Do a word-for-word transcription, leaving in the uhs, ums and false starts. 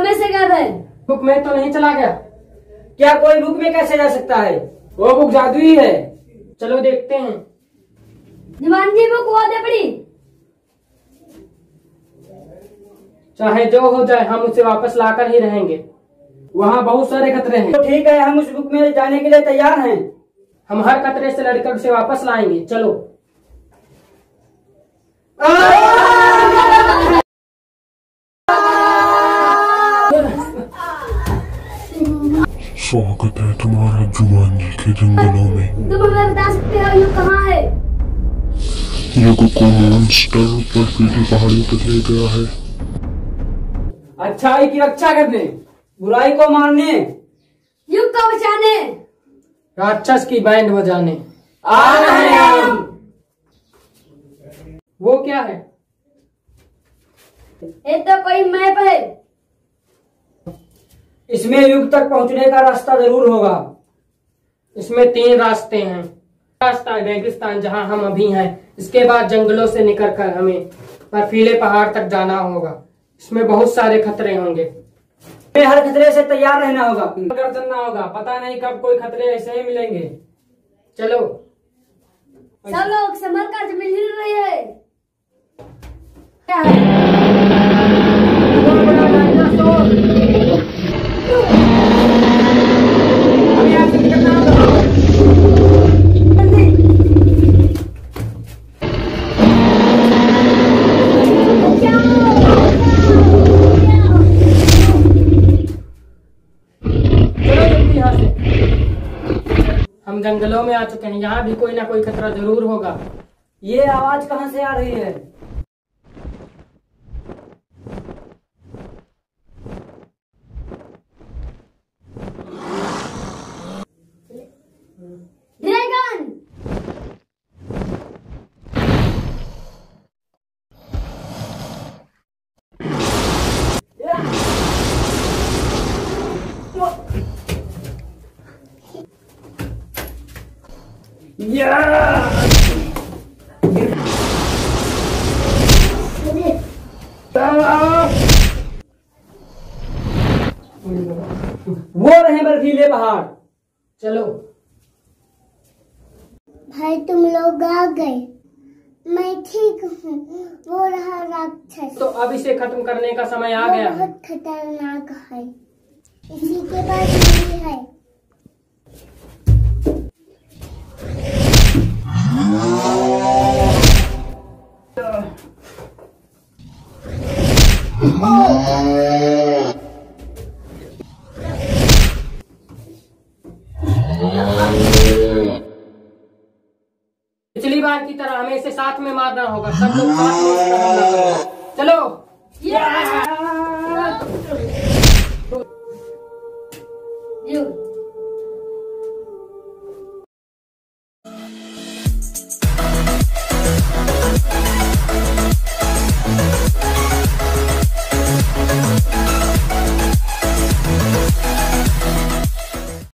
समय से गायब है। बुक में तो नहीं चला गया? क्या कोई बुक में कैसे जा सकता है? वो बुक जादू ही है। चलो देखते हैं। निमान जी बुक वो दे पड़ी। चाहे जो हो जाए हम उसे वापस लाकर ही रहेंगे, वहाँ बहुत सारे खतरे हैं। तो ठीक है, हम उस बुक में जाने के लिए तैयार हैं। हम हर खतरे से लड़कर उसे वापस लाएंगे। चलो स्वागत है तुम्हारा जुमानी के जंगलों में। तुम हमें बता सकते हो ये कहाँ है? ये कोको मॉन्स्टर ऊपर की पहाड़ी पर ले गया है, अच्छाई की रक्षा करने, बुराई को मारने, युग को बचाने, राक्षस की बैंड बजाने आ रहे हैं हम। वो क्या है? ये तो कोई मैप है। इसमें युग तक पहुंचने का रास्ता जरूर होगा। इसमें तीन रास्ते हैं। रास्ता रेगिस्तान जहां हम अभी हैं, इसके बाद जंगलों से निकलकर हमें बर्फीले पहाड़ तक जाना होगा। इसमें बहुत सारे खतरे होंगे। हमें हर खतरे से तैयार रहना होगा, गर्दनना होगा। पता नहीं कब कोई खतरे ऐसे ही मिलेंगे। चलो सब लोग समर कार्य में हिल रहे हैं। क्या है? हम जंगलों में आ चुके हैं, यहाँ भी कोई ना कोई खतरा जरूर होगा। ये आवाज कहाँ से आ रही है? वो रहे बर्फीले पहाड़। चलो भाई तुम लोग आ गए, मैं ठीक हूँ। वो रहा राक्षस। तो अब इसे खत्म करने का समय आ गया। बहुत खतरनाक है, इसी के बाद मेरी है। पिछली बार की तरह हमें इसे साथ में मारना होगा। सब लोग साथ में मारना होगा। चलो yeah! Yeah!